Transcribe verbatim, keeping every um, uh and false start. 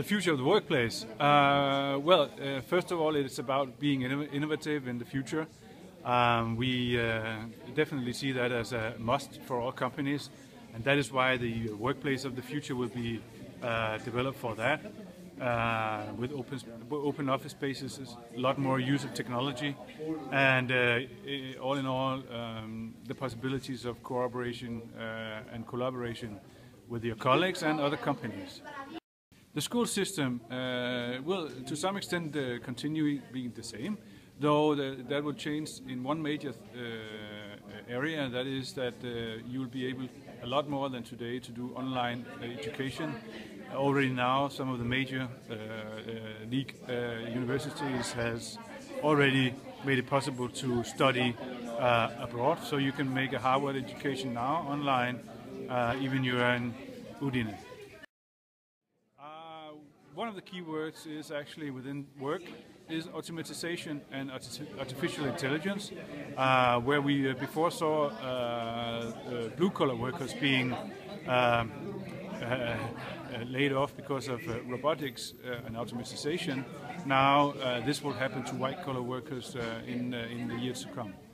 The future of the workplace. Uh, well, uh, first of all, it's about being innovative in the future. Um, we uh, definitely see that as a must for all companies, and that is why the workplace of the future will be uh, developed for that. Uh, with open, open office spaces, a lot more use of technology, and uh, all in all, um, the possibilities of cooperation uh, and collaboration with your colleagues and other companies. The school system uh, will, to some extent, uh, continue being the same, though the, that will change in one major uh, area, and that is that uh, you will be able a lot more than today to do online uh, education. Already now, some of the major uh, uh, league uh, universities has already made it possible to study uh, abroad. So you can make a Harvard education now online, uh, even you are in Udine. Uh, one of the key words is actually within work is automatization and artificial intelligence, uh, where we before saw uh, uh, blue-collar workers being um, Uh, uh, laid off because of uh, robotics uh, and automatization. Now uh, this will happen to white-collar workers uh, in, uh, in the years to come.